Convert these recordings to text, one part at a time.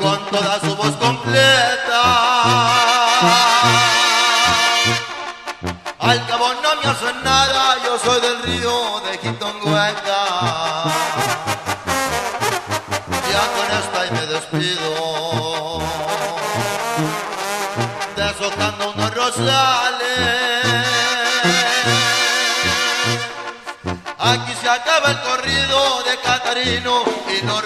Con toda su voz completa. están socando unos rosales. Aquí se acaba el corrido de Catarino y los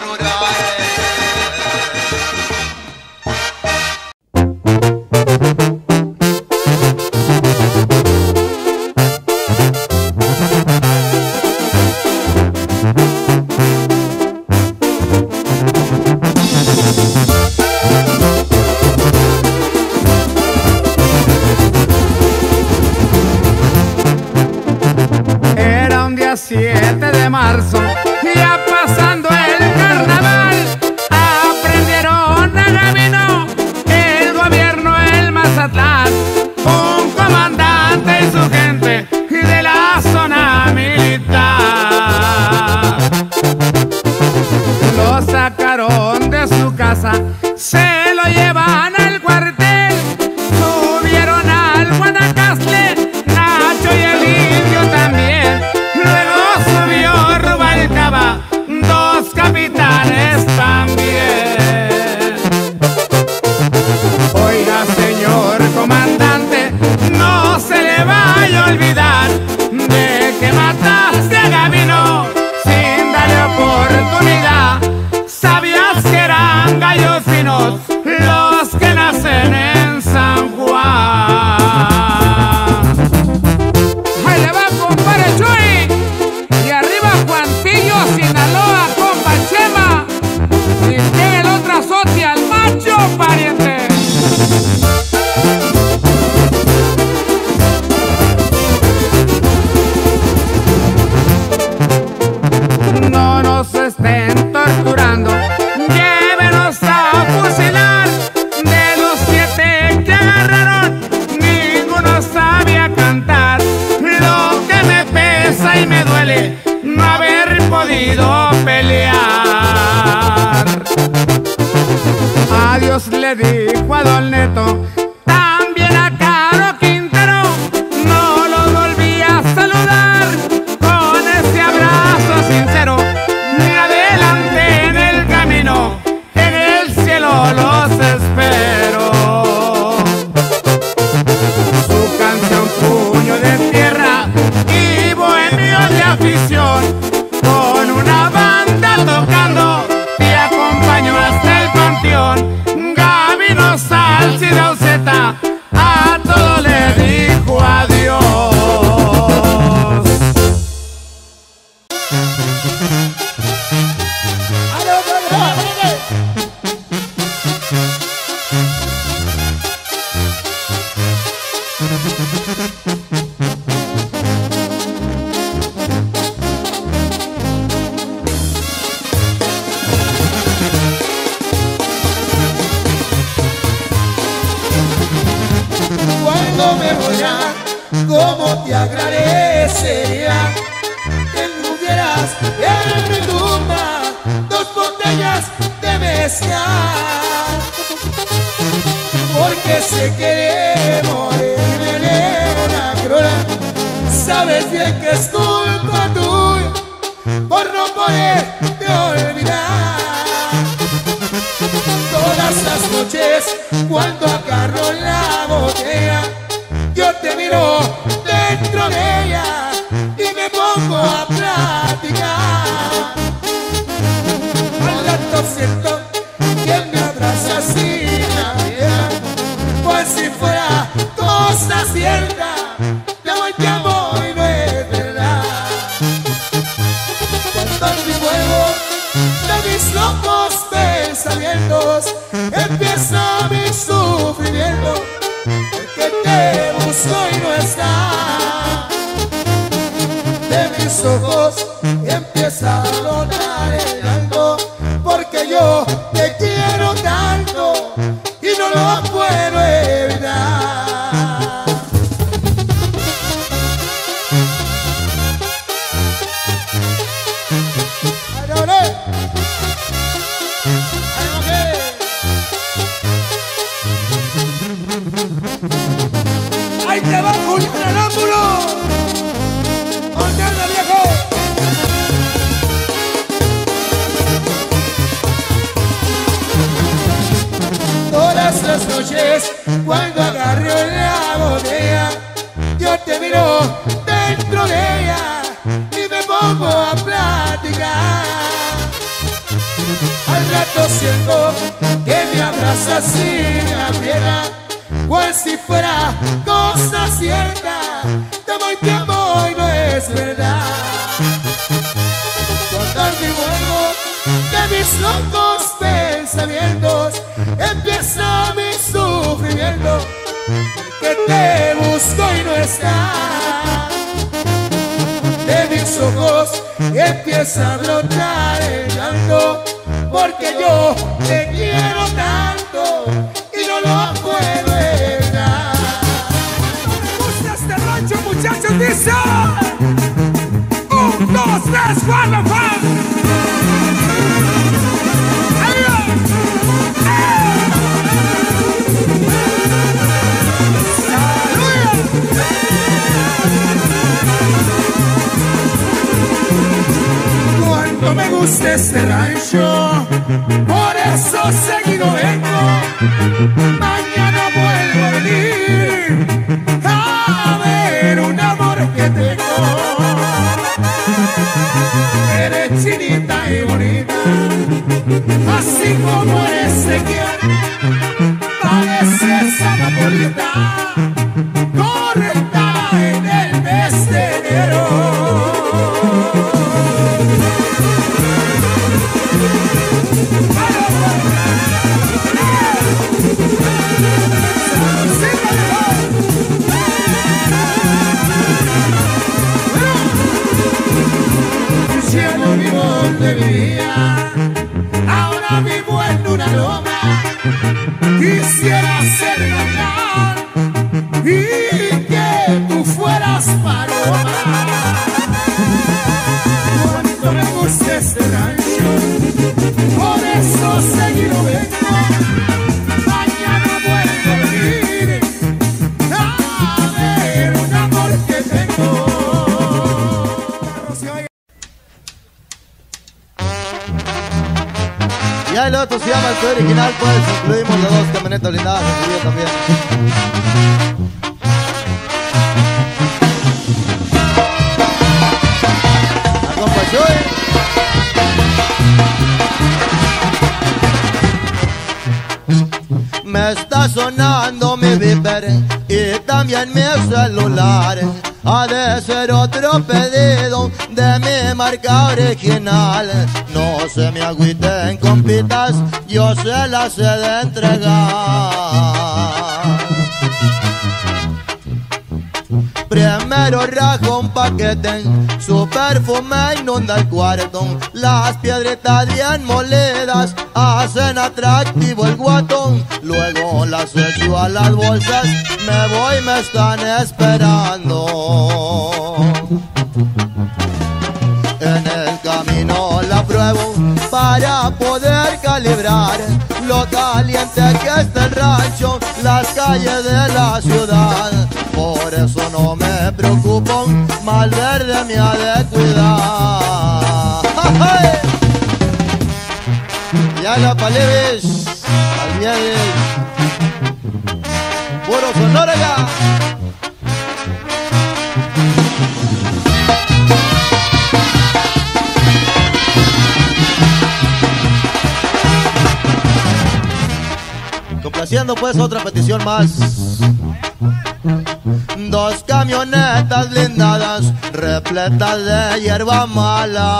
las noches cuando agarré la botella, yo te miro dentro de ella y me pongo a platicar. Al rato siento que me abrazas y me aprieta, cual si fuera cosa cierta, te amo y no es verdad. Cuando mi vuelvo de mis locos pensamientos empieza mi sufrimiento, que te busco y no estás. De mis ojos empieza a brotar el llanto, porque yo te quiero tanto y no lo puedo evitar. ¡Gustas de rancho, muchachos! ¡Dice! ¡Un, dos, tres, cuatro, pan! Cuánto me gusta este rancho, por eso seguido vengo. Mañana vuelvo a venir a ver un amor que tengo. Eres chinita y bonita, así como eres se quiere, pareces a Napolita. Llevo vivo donde vivía, ahora vivo en una loma. Quisiera ser Navidad y que tú fueras paloma. Cuánto me gusta este rancho, por eso seguido vengo. Ya el otro se llama el tuyo original, pues incluimos las dos camionetas blindadas y yo también. La compa Chuy. Me está sonando mi viper y también mi celular. Ha de ser otro pedido de mi marca original. No se me agüiten, compitas, yo se las he de entregar. Primero rajo un paquete, su perfume inunda el cuarto. Las piedritas bien molidas hacen atractivo el guatón. Luego las echo a las bolsas, me voy, me están esperando. En el camino la pruebo para poder calibrar lo caliente que está el rancho, las calles de la ciudad. Por eso no me preocupo, mal verde me ha de cuidar. ¡Hey! Ya la palibis, palibis, puro sonora ya. Haciendo pues otra petición más. Dos camionetas blindadas repletas de hierba mala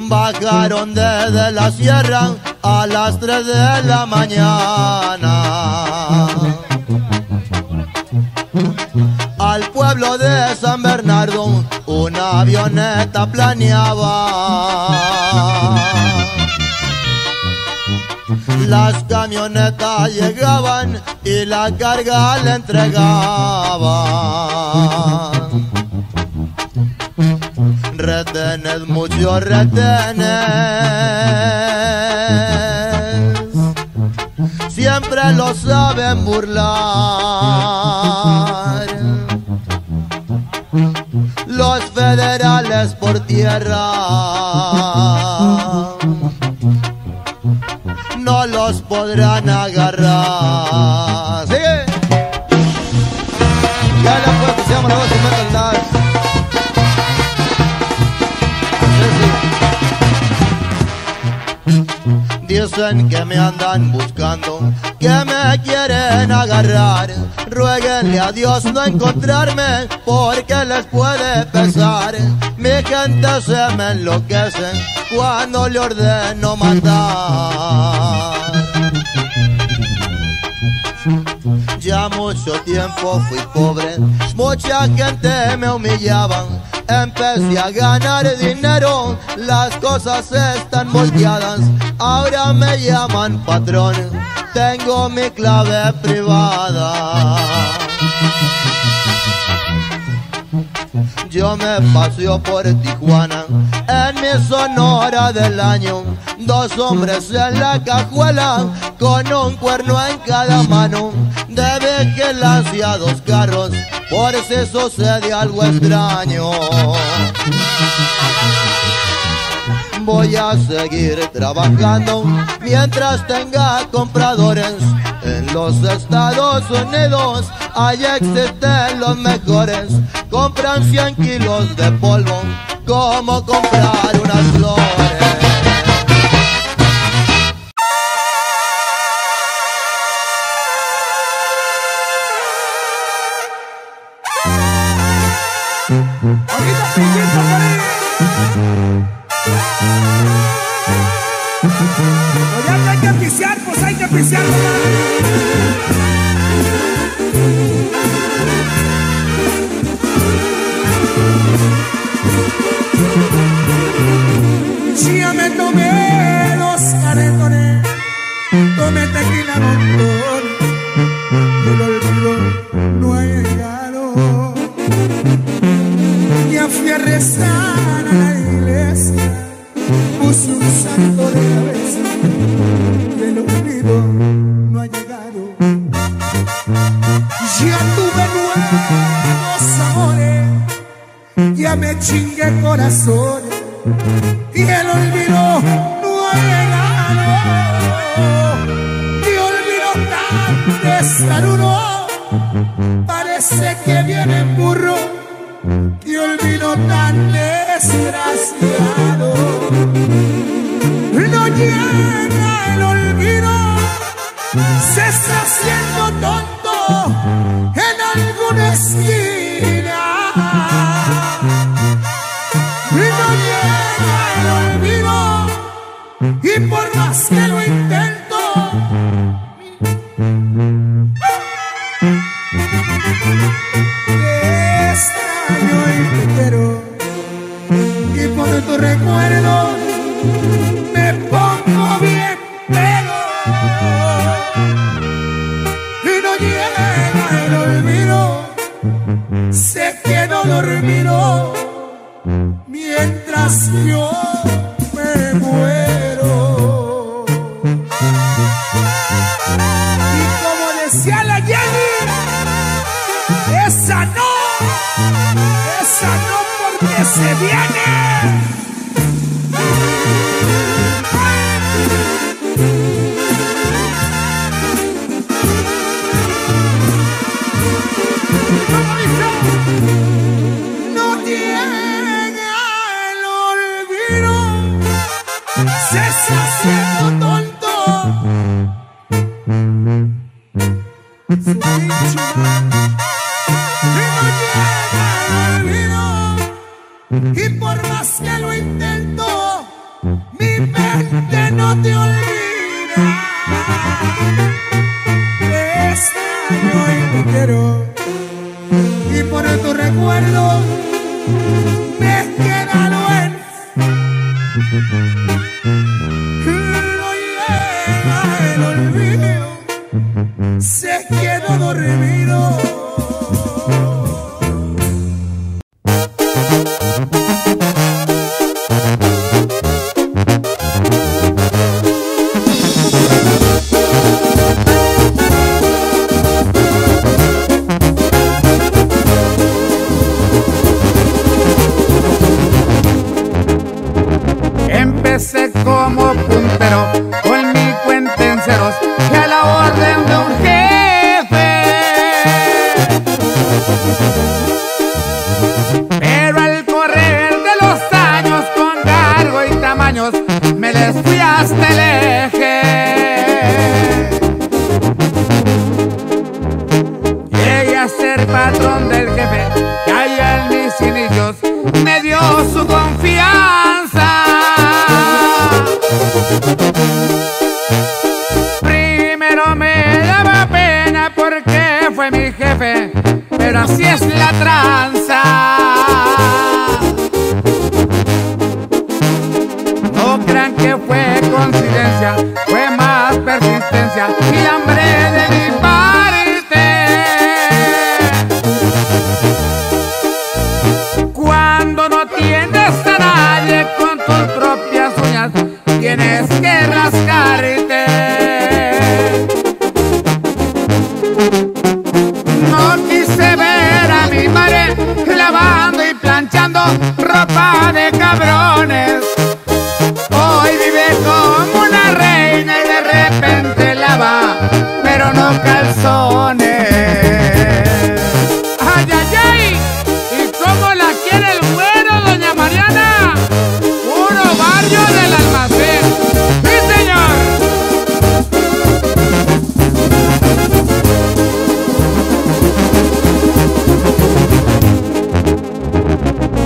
bajaron desde la sierra a las 3 de la mañana al pueblo de San Bernardo. Una avioneta planeaba. Las camionetas llegaban y la carga la entregaban. Retenes, muchos retenes, siempre lo saben burlar. Los federales por tierra no los podrán agarrar. ¡Sigue! Ya la puerta se llama la voz y me cantar. Dicen que me andan buscando, que me quieren agarrar. Ruéguenle a Dios no encontrarme, porque les puede pesar. Mi gente se me enloquece cuando le ordeno matar. Ya mucho tiempo fui pobre, mucha gente me humillaba. Empecé a ganar dinero, las cosas están volteadas. Ahora me llaman patrón, tengo mi clave privada. Yo me paseo por Tijuana en mis horas del año. Dos hombres en la cajuela, con un cuerno en cada mano. De vigilancia dos carros, por si sucede algo extraño. Voy a seguir trabajando mientras tenga compradores. En los Estados Unidos allá existen los mejores. Compran 100 kilos de polvo como comprar unas flores. Empecé como puntero con mi cuenta en Primero me daba pena porque fue mi jefe, pero así es la tranza. No crean que fue coincidencia, fue más persistencia y hambre de mi parte. Cuando no tienes a nadie con tus propias uñas, tienes que rascarte. No quise ver a mi madre lavando y planchando ropa de cabrones. Hoy vive como una reina y de repente lava, pero no calzones. ¡Ay, ay, ay! ¿Y cómo la quiere el güero, doña Mariana? Puro barrio del almacén. ¡Sí, señor!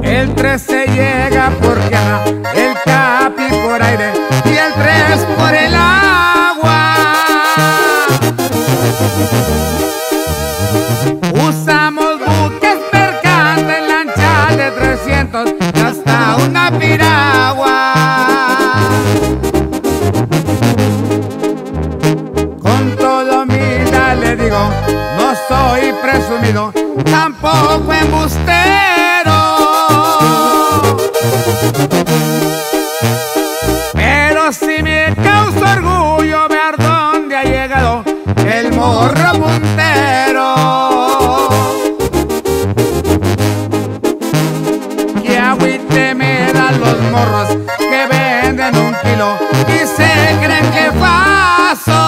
El 3 se llega por tierra, el capi por aire y el 3 por el agua. Usamos buques percantes, lanchas de 300 y hasta una piragua. Con toda humildad le digo, no soy presumido, tampoco embustero, pero si me causa orgullo ver dónde ha llegado el morro puntero. Que agüite me dan los morros que venden un kilo y se creen que pasos.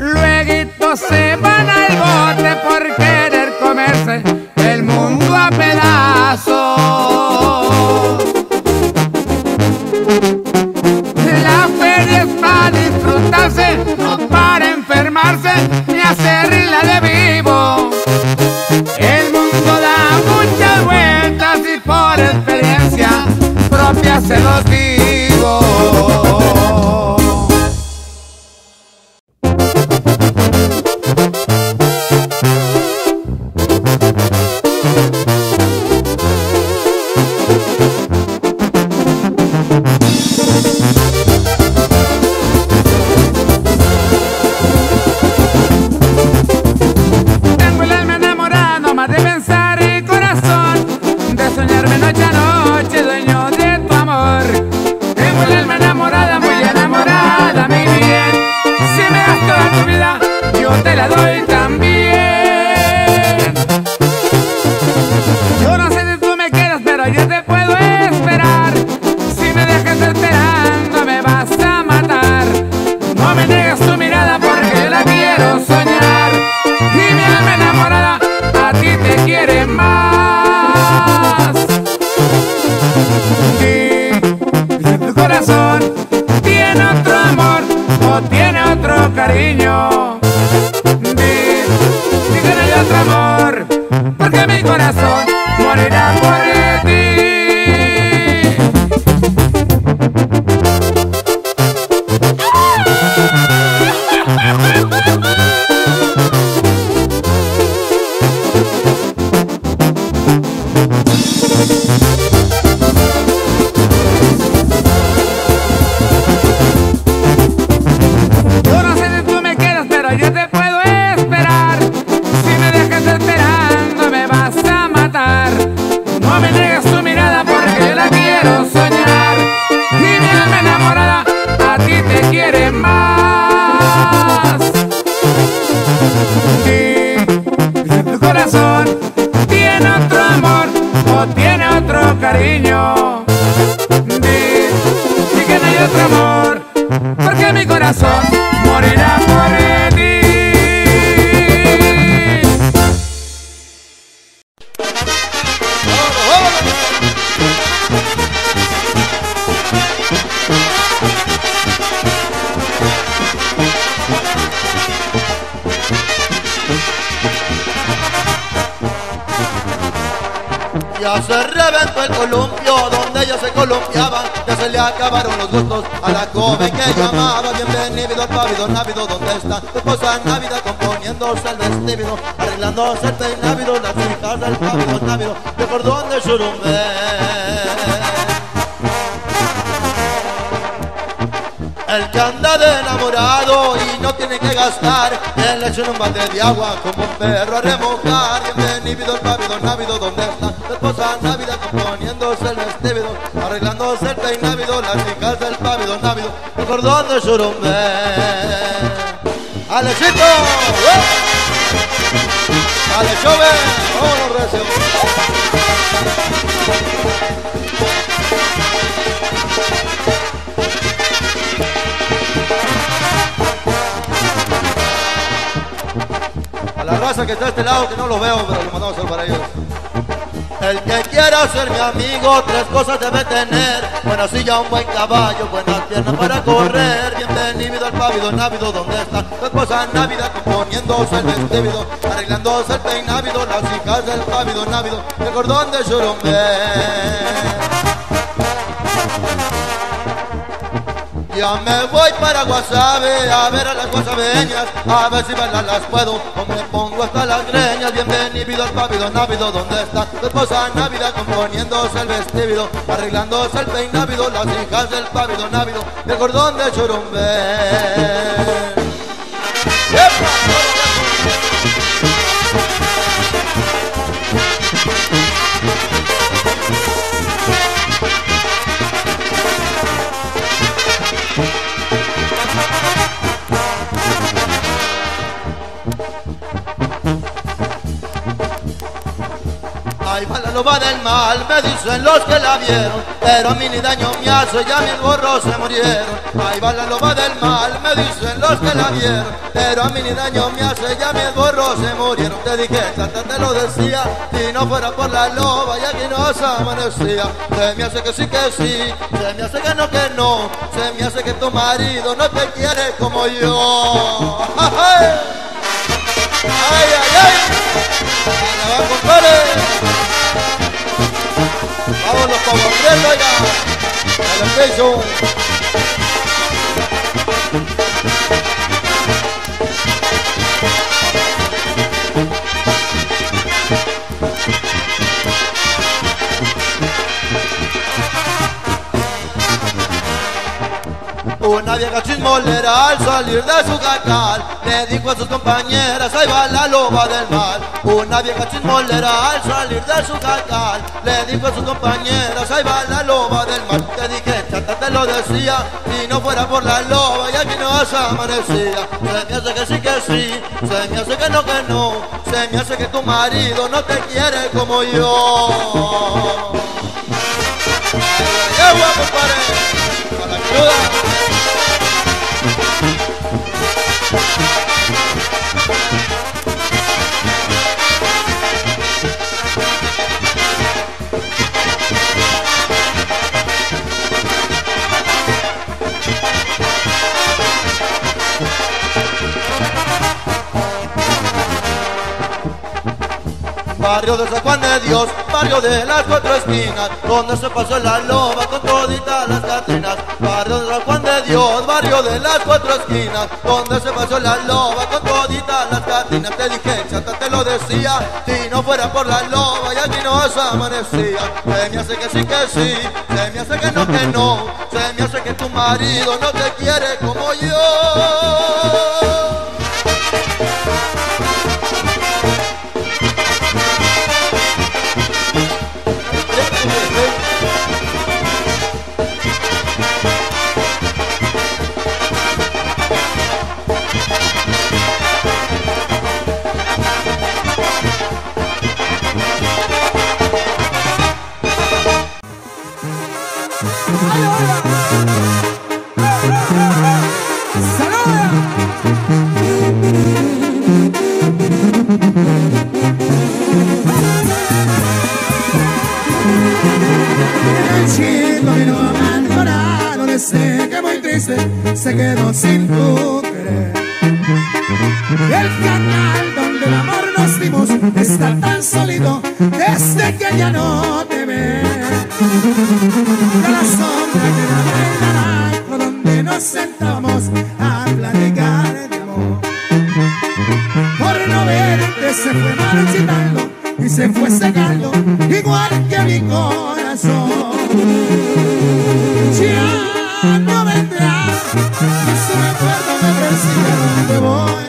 Lueguito se van al bote por querer comerse el mundo a pedazos. La feria es para disfrutarse, no para enfermarse ni hacerla de vivo. El mundo da muchas vueltas y por experiencia propia se los digo. Ya se reventó el columpio donde ellos se columpiaban, ya se le acabaron los gustos a la joven que llamaba. Bienvenido al pavidón ávido, ¿dónde está tu esposa návida? Componiéndose el vestíbido, arreglándose el peinávido, las hijas del pavidón ávido, de cordón de surumbe. El que anda de enamorado y no tiene que gastar, él le echa un balde de agua como un perro a remojar. Bienvenido el pavidón ávido, ¿dónde está tu esposa návida? Componiéndose el vestíbido, arreglándose el peinávido, las hijas del pavidón ávido, el cordón de surumbe. ¡Alechito! ¡Oh! ¡Alechove! ¡Vámonos, recio! A la raza que está a este lado, que no los veo, pero los mandamos para ellos. El que quiera ser mi amigo, tres cosas debe tener: buena silla, un buen caballo, buenas piernas para correr. Bienvenido al pavidón ávido, ¿dónde está tu esposa návida? Componiéndose el vestíbido, arreglándose el peinávido, las hijas del pavidón ávido, el cordón de surumbe. Ya me voy para Guasave a ver a las guasaveñas, a ver si bailar las puedo o me pongo hasta las greñas. Bienvenido al pavidón ávido, ¿dónde está tu esposa návida? Componiéndose el vestíbido, arreglándose el peinávido, las hijas del pavidón ávido, del cordón de surumbe. Ay, va la loba del mal, me dicen los que la vieron, pero a mí ni daño me hace, ya mis gorros se murieron. Ay, va la loba del mal, me dicen los que la vieron, pero a mí ni daño me hace, ya mis gorros se murieron. Te dije, tanta te lo decía, si no fuera por la loba ya que no se amanecía. Se me hace que sí que sí, se me hace que no, se me hace que tu marido no te quiere como yo. ¡Ay, ay, ay! ¡Vamos, compadre! ¡Vámonos para Monterrey, oiga! ¡A la pecho! Una vieja chismolera al salir de su jacal le dijo a sus compañeras, ahí va la loba del mal. Una vieja chismolera al salir de su jacal le dijo a sus compañeras, ahí va la loba del mal. Te dije, chata te lo decía, si no fuera por la loba ya que no se amanecía. Se me hace que sí que sí, se me hace que no, se me hace que tu marido no te quiere como yo. ¡Qué guapo, padre! ¡Para la ayuda! Barrio de San Juan de Dios, barrio de las cuatro esquinas, donde se pasó la loba con toditas las catrinas. Barrio de San Juan de Dios, barrio de las cuatro esquinas, donde se pasó la loba con toditas las catrinas. Te dije, chata te lo decía, si no fuera por la loba ya que no se amanecía. Se me hace que sí que sí, se me hace que no, se me hace que tu marido no te quiere como yo. Se quedó sin tu querer. El canal donde el amor nos vimos está tan sólido desde que ya no te ve. Ya la sombra queda en el naranjo donde nos sentamos a platicar de amor. Por no verte se fue marchitando y se fue secando igual que mi corazón. Ya no vendrá, su recuerdo me persigue donde voy.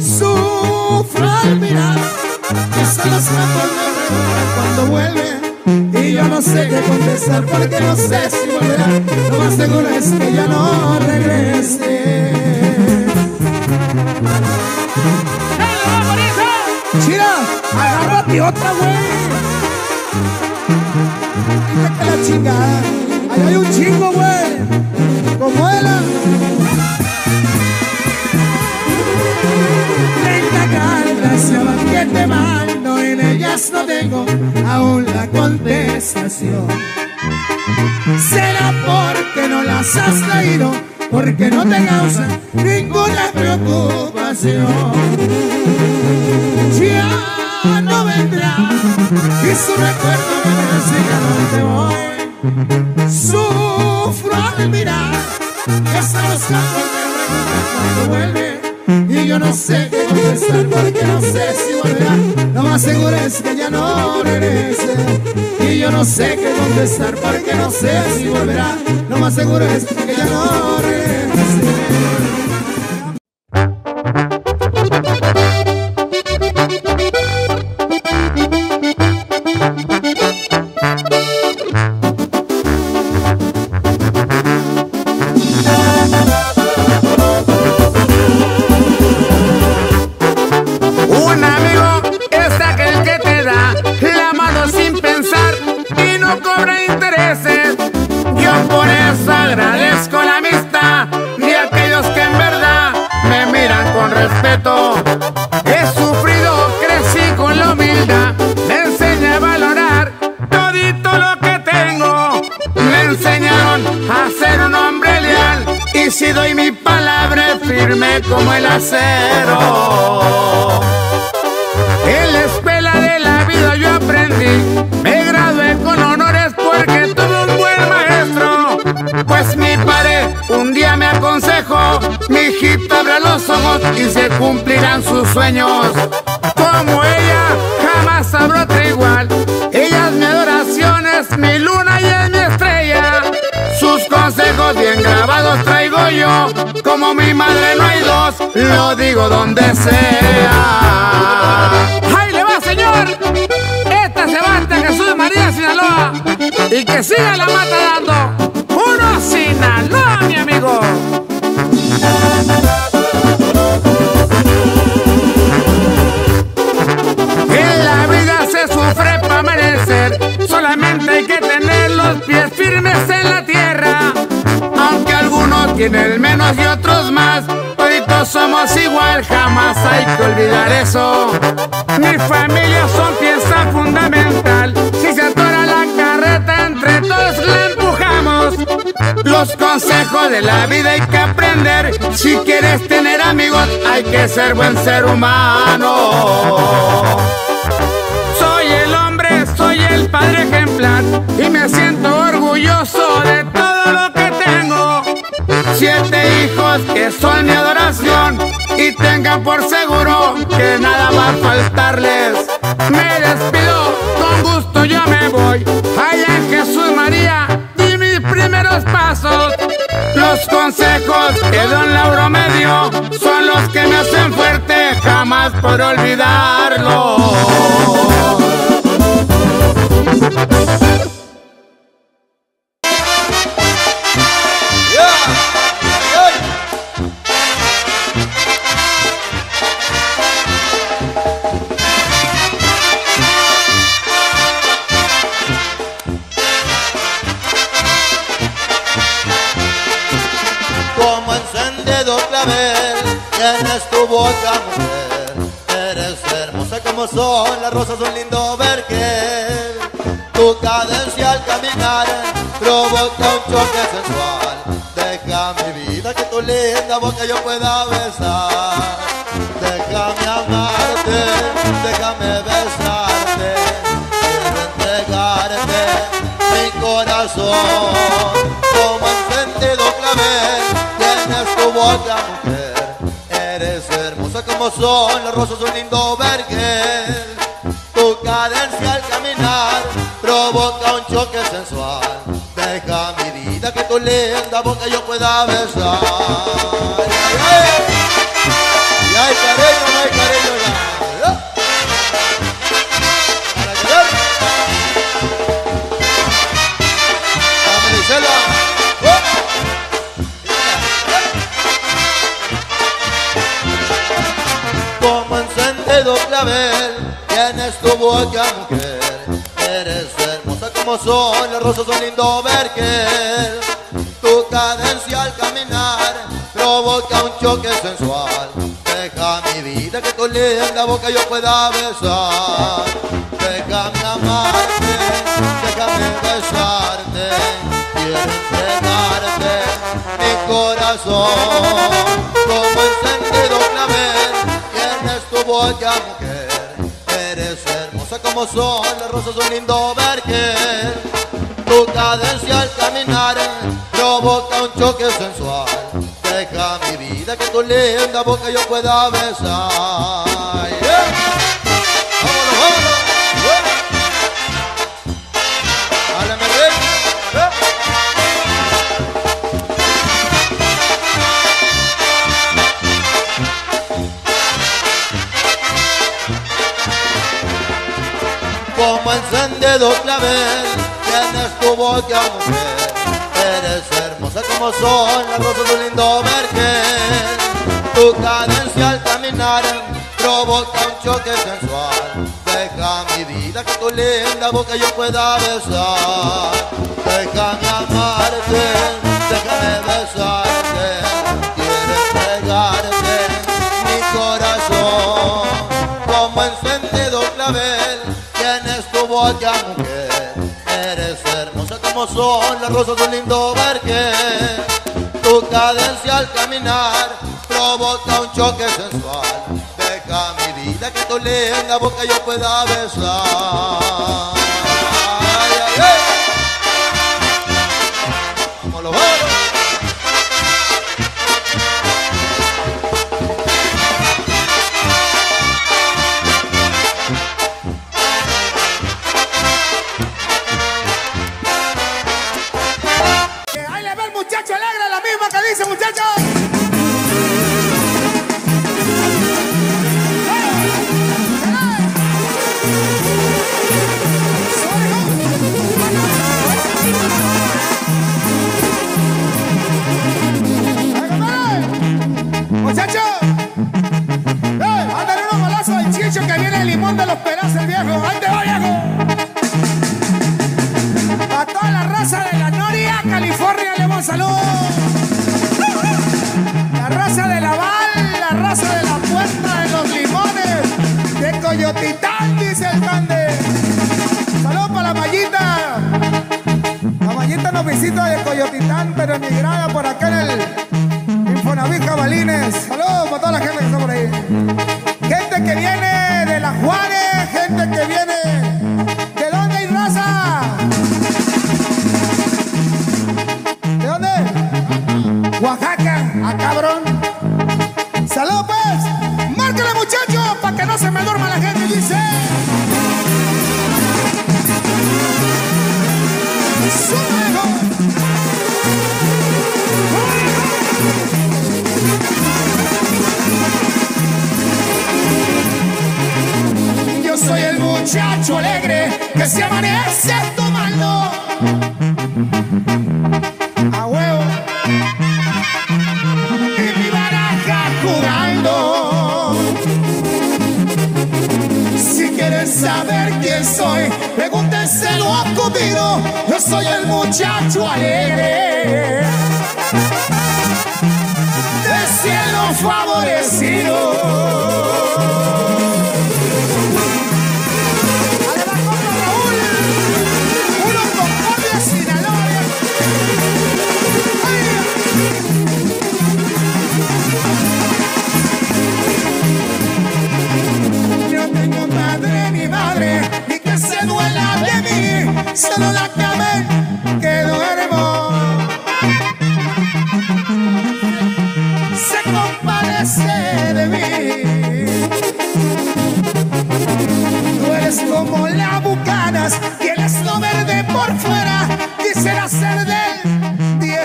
Sufro al mirar que son los campos me preguntan cuando vuelve, y yo no sé qué contestar porque no sé si volverá. Lo más seguro es que ya no regrese. Chira, agárrate otra, güey. Quítate la chingada. Ahí hay un chingo, güey. Como era. Treinta cartas se van que te mando, en ellas no tengo aún la contestación. Será porque no las has traído, porque no te causa ninguna preocupación. Ya no vendrá y su recuerdo me persigue donde voy. Sufro al mirar que hasta los campos me revuelven cuando vuelve, y yo no sé qué contestar porque no sé si volverá. Lo más seguro es que ya no regrese, y yo no sé qué contestar porque no sé si volverá. Lo más seguro es que ya no regrese. Como mi madre no hay dos, lo digo donde sea. ¡Ahí le va, señor! Esta se va hasta Jesús María, Sinaloa. Y que siga la mata dando. ¡Uno Sinaloa, mi amigo! En la vida se sufre para merecer. Solamente hay que tener los pies firmes en la tierra. Aunque algunos tienen el menos y otros más, toditos somos igual, jamás hay que olvidar eso. Mi familia son pieza fundamental, si se atora la carreta entre todos la empujamos. Los consejos de la vida hay que aprender, si quieres tener amigos hay que ser buen ser humano. Soy el hombre, soy el padre ejemplar, y me siento orgulloso de todo lo que tengo. 7 hijos que son mi adoración, y tengan por seguro que nada va a faltarles. Me despido, con gusto yo me voy, allá en Jesús María di mis primeros pasos. Los consejos que don Lauro me dio son los que me hacen fuerte, jamás por olvidarlo. Boca, mujer, eres hermosa como son las rosas, un lindo vergel. Tu cadencia al caminar provoca un choque sensual. Deja mi vida que tu linda boca yo pueda besar. Déjame amarte, déjame besarte, quiero entregarte mi corazón. Como encendido clavel, tienes tu boca, mujer, eres hermosa como son las rosas de un lindo vergel. Tu cadencia al caminar provoca un choque sensual. Deja mi vida que tu linda boca yo pueda besar. ¡Ay, cariño, ay, cariño! ¡Para que vean! ¡Vamos, Gisela! Como encendido clavel, tienes tu boca, mujer. Eres hermosa como son las rosas de un lindo vergel. Tu cadencia al caminar provoca un choque sensual. Deja mi vida que tu linda boca yo pueda besar. Déjame amarte, déjame besarte, quiero entregarte mi corazón. Como encendido clavel, tienes tu boca, mujer, eres hermosa como son las rosas de un lindo vergel. Tu cadencia al caminar provoca un choque sensual. Deja mi vida que tu linda boca yo pueda besar. ¡Vámonos, vámonos! ¡Háblame, rey! Como encendido clavel, tienes tu boca, mujer. Eres hermosa como son las rosas de un lindo vergel. Tu cadencia al caminar provoca un choque sensual. Deja mi vida que tu linda boca yo pueda besar. Déjame amarte, déjame besarte, quiero entregarte mi corazón. Como encendido clavel, tienes tu boca, mujer. Eres hermosa como son las rosas de un lindo vergel. Tu cadencia al caminar provoca un choque sensual. Deja mi vida que tu linda boca yo pueda besar. ¡Ay, ay, ay! ¡Como lo veo!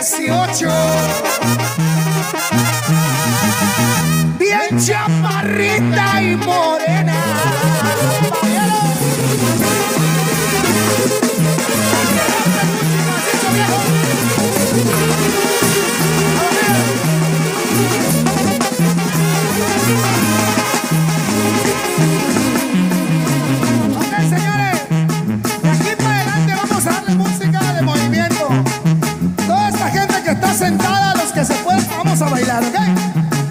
18. Bien chaparrita y morena. Sentada, los que se pueden, vamos a bailar, ¿ok?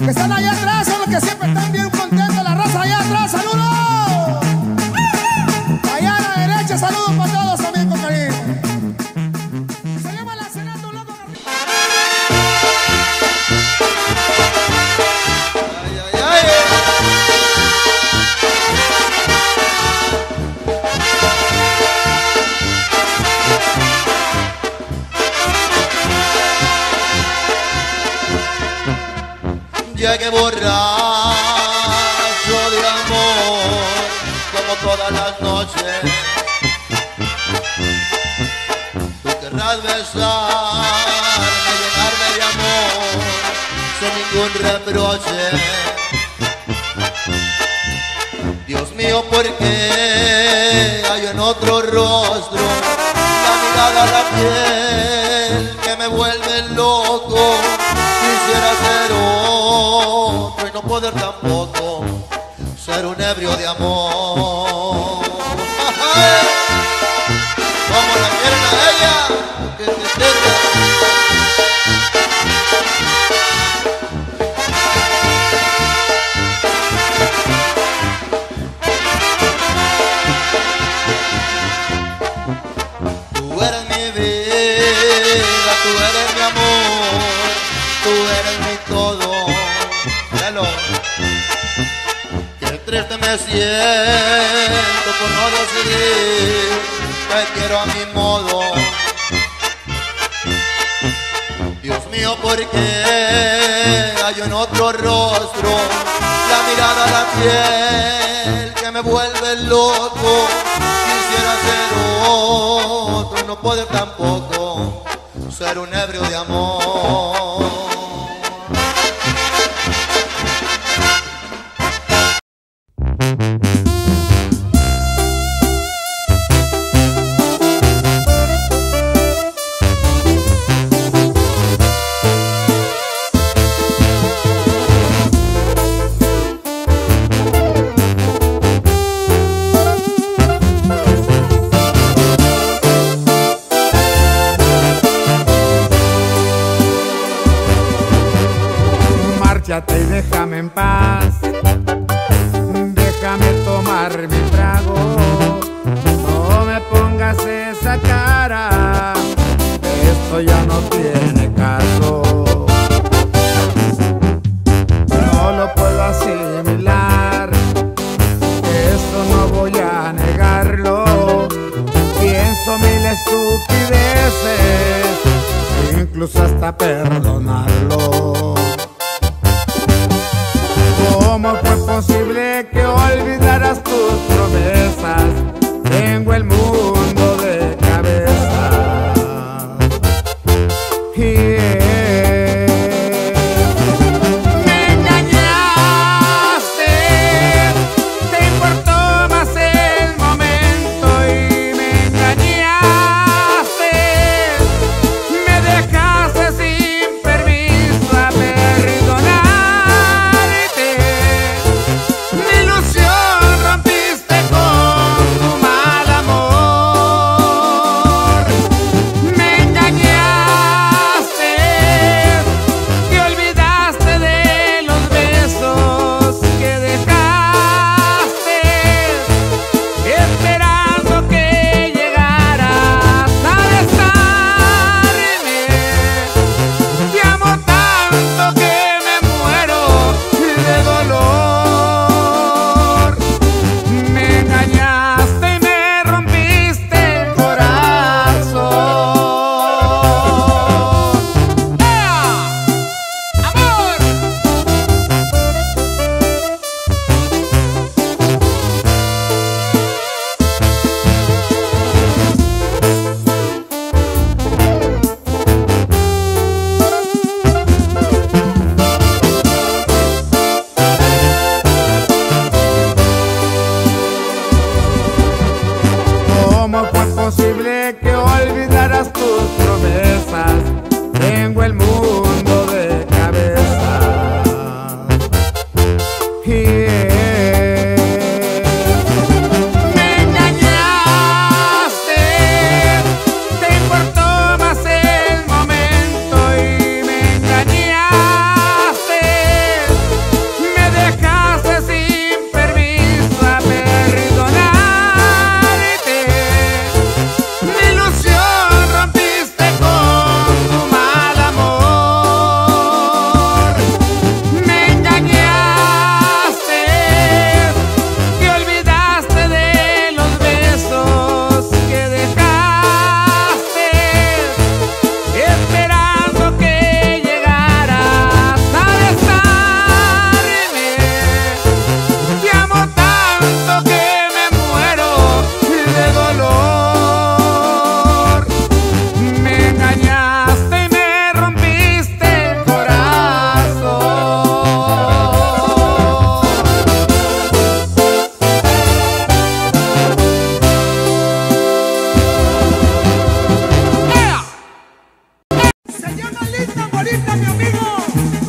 Que están allá atrás, son los que siempre están bien contentos, la raza allá atrás, saludos. Allá a la derecha, saludos para todos también, con cariño. Se lleva la cena de un lado de arriba. Ay, ay, ay. Llegué borracho de amor, como todas las noches. Tú querrás besarme, llenarme de amor, sin ningún reproche. Dios mío, ¿por qué hay en otro rostro la mirada, la piel que me vuelve loco? Quisiera ser otro y no poder tampoco ser un ebrio de amor. Como la quieren a ella, que te tenga. Tú eres mi vida, tú eres mi amor. Tú eres mi todo, hello. Qué triste me siento por no decidir, te quiero a mi modo. Dios mío, ¿por qué hay en otro rostro la mirada, la piel que me vuelve loco? Quisiera ser otro y no poder tampoco ser un ebrio de amor. Márchate y déjame en paz, déjame tomar mi trago, no me pongas esa cara, esto ya no tiene caso. No lo puedo asimilar, eso no voy a negarlo, pienso mil estupideces, incluso hasta perdonarlo. ¿Cómo fue posible que olvidaras tus promesas? Tengo el mundo de cabeza. Me engañaste, te importó más el momento y me engañaste, me dejaste sin permiso a perdonar. ahorita, mi amigo,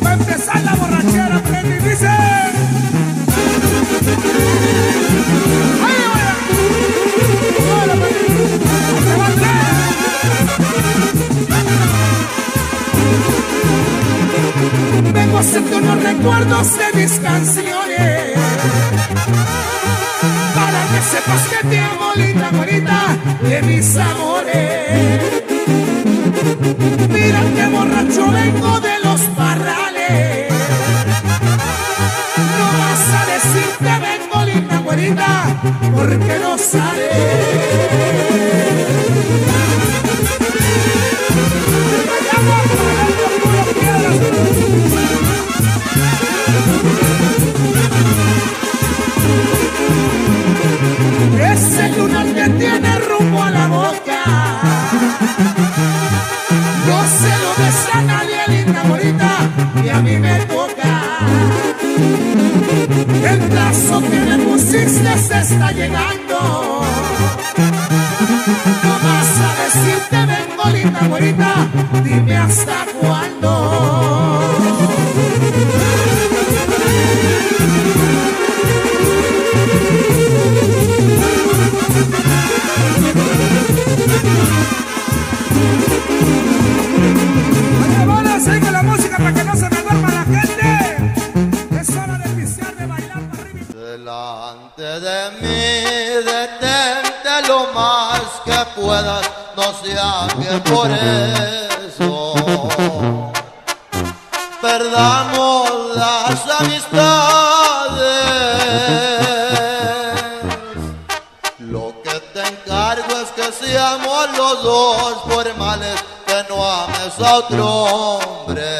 va a empezar la borrachera, prende y dice. ¡Ay, vaya! ¡Hola, prende! ¡Levante! Vengo a hacerte unos recuerdos de mis canciones, para que sepas que te amo, linda bonita, de mis amores. Mira que borracho vengo de los parrales. No vas a decir que vengo linda güerita, porque no sabes. Ese lunar que tiene rumbo a la boca, a nadie linda bonita y a mí me toca. El plazo que me pusiste se está llegando. No vas a decirte vengo linda bonita, dime hasta cuándo. Sigue la música para que no se me duerma la gente. Es hora de iniciar de bailar para arriba. Delante de mí, detente lo más que puedas, no sea que por eso perdamos las amistades. Lo que te encargo es que seamos los dos formales, que no ames a otro hombre,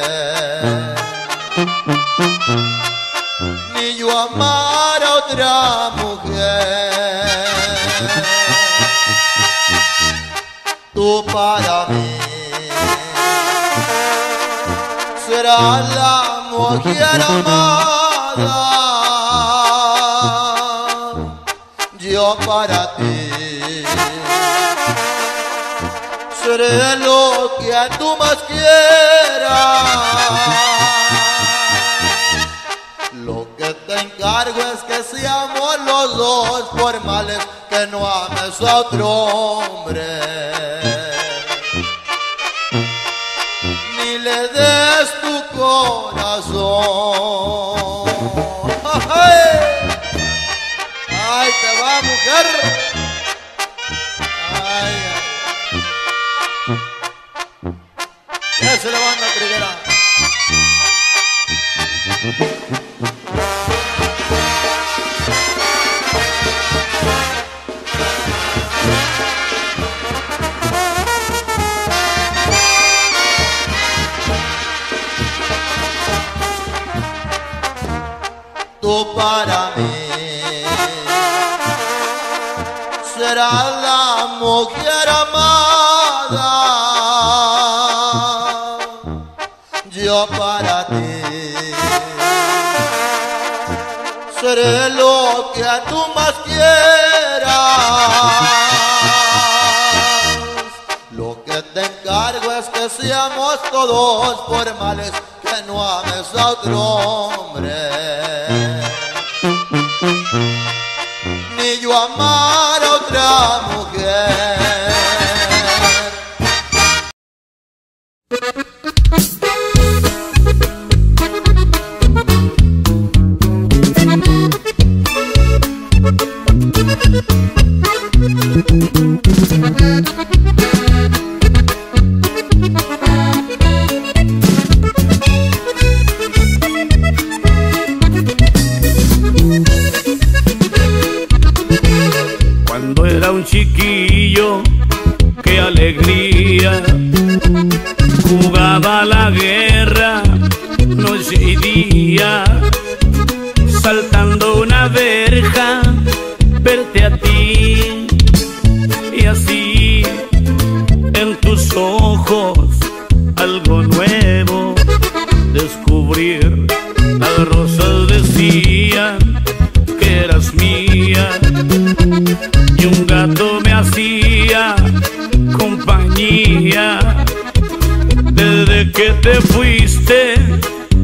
ni yo amar a otra mujer. Tú para mí serás la mujer amada, yo para ti seré lo que tú más quieras. Lo que te encargo es que seamos los dos formales, que no ames a otro hombre, ni le des tu corazón. ¡Ay! ¡Ay, te va, mujer! Se la banda triguera. Tú para mí serás la mujer amada, para ti seré lo que tú más quieras. Lo que te encargo es que seamos todos formales, que no ames a otro hombre, ni yo amar a otra mujer. Cuando era un chiquillo, qué alegría, jugaba la guerra noche y día, saltando una verja, verte a ti y así en tus ojos algo nuevo descubrir. Las rosas decían que eras mía y un gato me hacía compañía desde desde que te fuiste,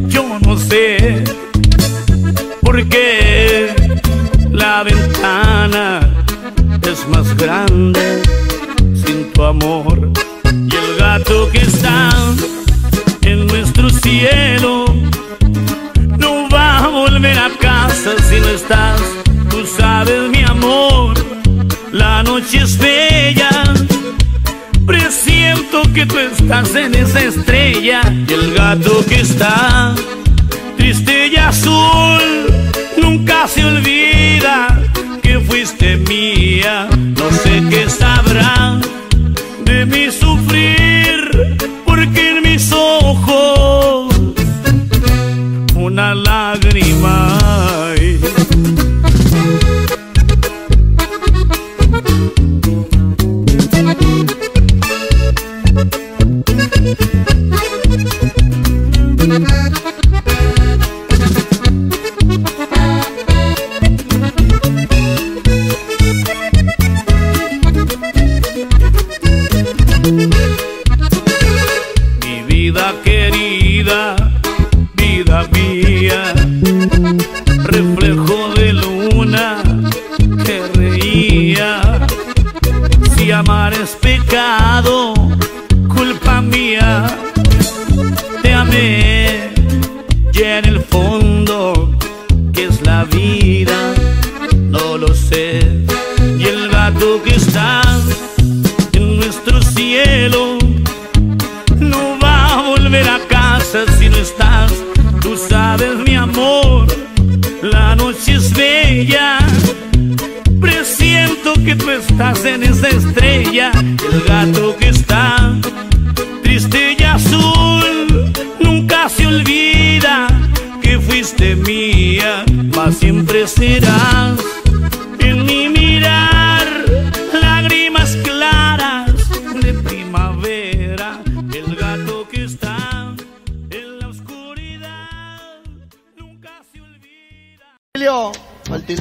yo no sé por qué la ventana es más grande sin tu amor. Y el gato que está en nuestro cielo no va a volver a casa si no estás. Tú sabes, mi amor, la noche es bella, presiento que tú estás en esa estrella. Y el gato que está triste y azul nunca se olvida que fuiste mía. No sé qué sabrá de mi sufrir, porque en mis ojos una lágrima hay. Mi vida querida, vida mía, reflejo de luna que reía. Si amar es pecado, culpa mía. Te amé y en el fondo, ¿qué es la vida? No lo sé. Y el gato que está en nuestro cielo no va a volver a casa si no estás. Tú sabes, mi amor, la noche es bella, presiento que tú estás en esa estrella. El gato que está triste y azul nunca se olvida que fuiste mía, mas siempre serás en mi mirar lágrimas claras de primavera. El gato que está en la oscuridad nunca se olvida. Emilio, Valentín.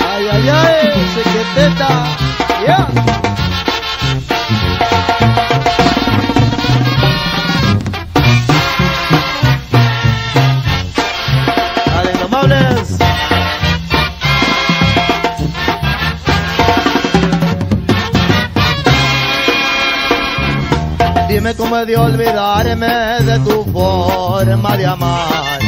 Ay, ay, ay, secreteta, yeah. Dime cómo he de olvidarme de tu forma de amar,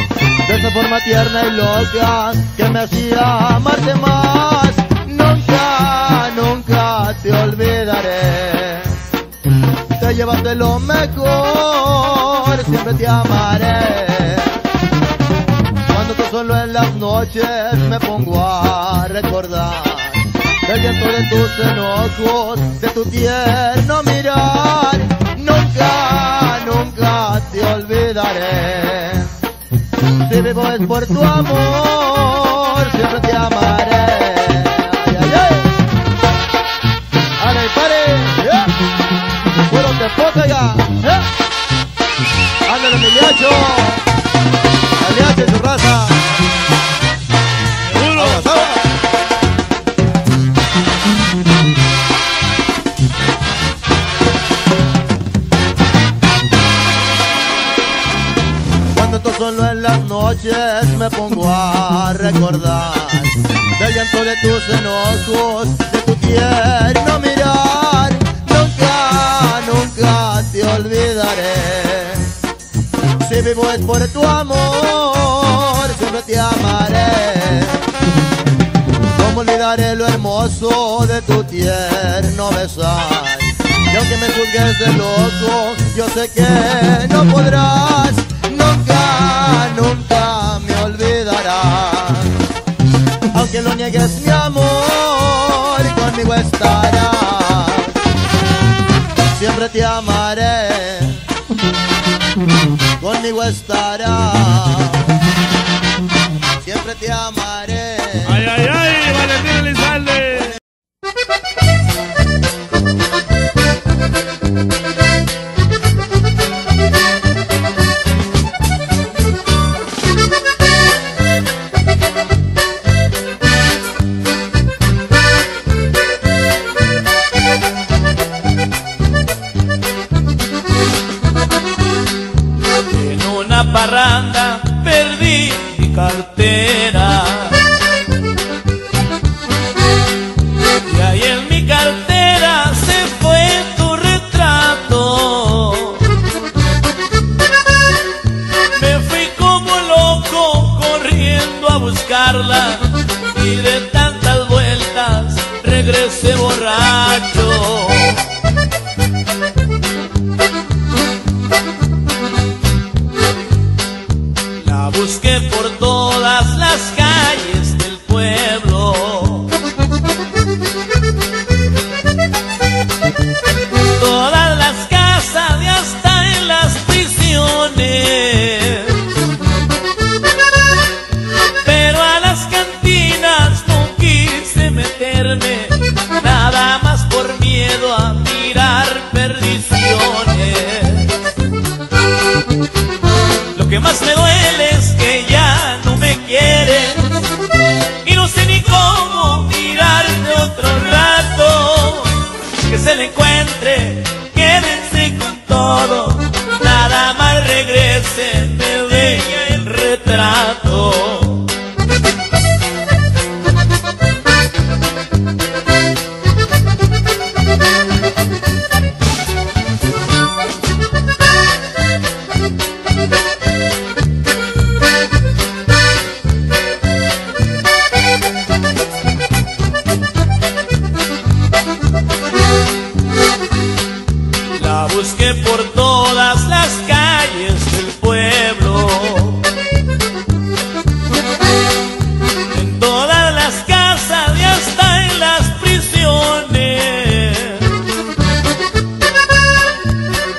de esa forma tierna y loca que me hacía amarte más. Nunca, nunca te olvidaré, te llevaste lo mejor, siempre te amaré. Cuando tú solo en las noches me pongo a recordar el viento de tus enojos, de tu tierno mirar. Nunca, nunca te olvidaré, si vivo es por tu amor, siempre te amaré. Ay, ay, ay. Ay, pare, yeah. Fueron de poca ya, yeah. Ándale, Miliacho, aliache su raza. Solo en las noches me pongo a recordar del llanto de tus enojos, de tu tierno mirar. Nunca, nunca te olvidaré, si vivo es por tu amor, siempre te amaré. Cómo olvidaré lo hermoso de tu tierno besar, y aunque me juzgues de loco, yo sé que no podrás. Nunca, nunca me olvidarás, aunque lo niegues, mi amor, conmigo estarás. Siempre te amaré, conmigo estarás. Siempre te amaré. Ay, ay, ay, Valentín Elizalde. que se me veía el retrato. Busqué por todas las calles del pueblo, en todas las casas y hasta en las prisiones,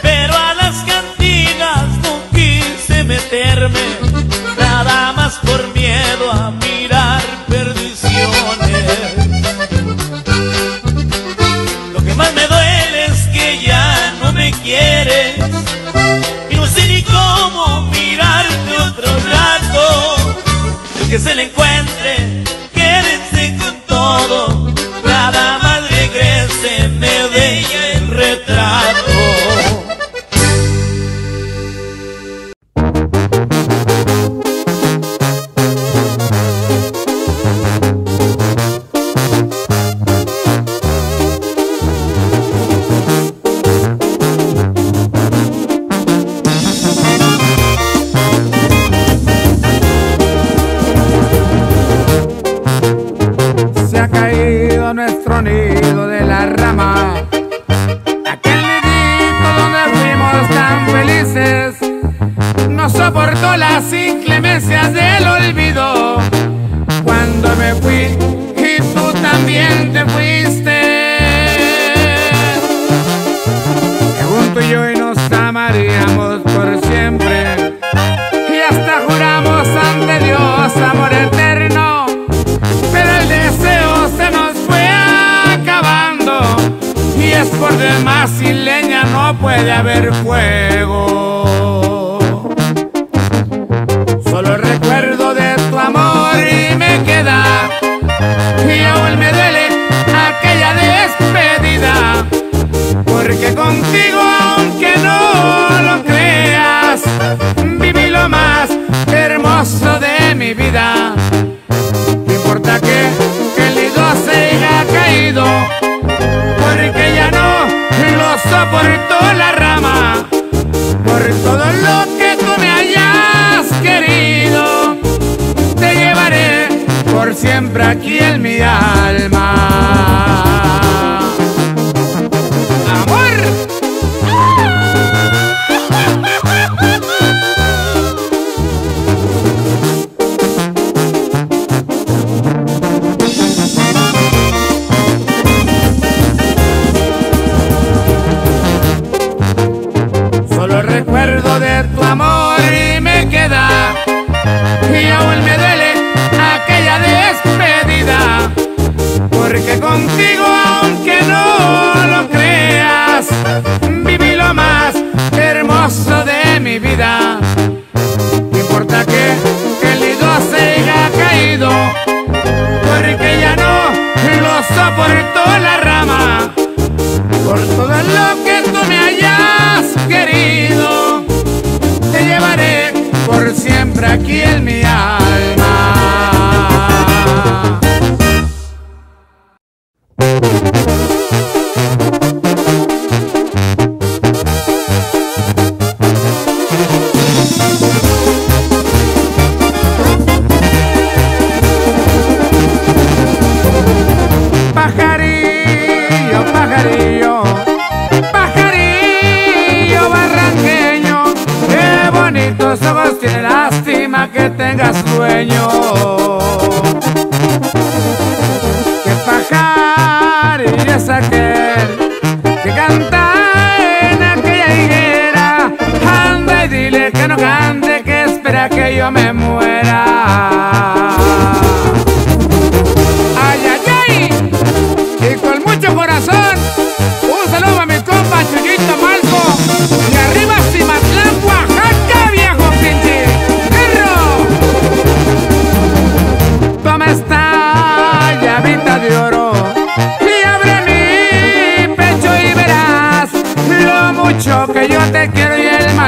pero a las cantinas no quise meterme, nada más por miedo a mirar perdiciones. Lo que más me duele es que ya me quieres, y no sé ni cómo mirarte otro rato. El que se le encuentre, quédense con todo, nada más regrese, me veía el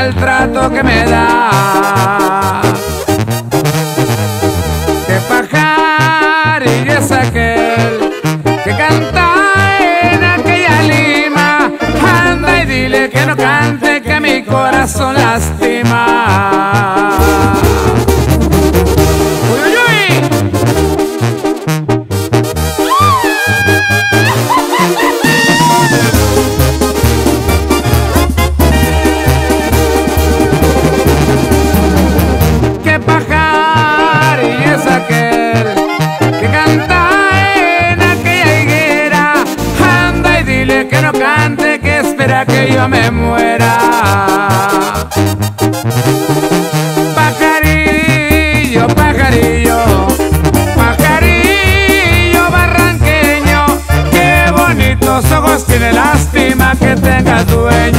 maltrato que me da. Que pajarillo es aquel que canta en aquella lima. Anda y dile que no cante, que mi corazón lastima. Que yo me muera. Pajarillo, pajarillo, pajarillo barranqueño, qué bonitos ojos tiene, lástima que tenga dueño.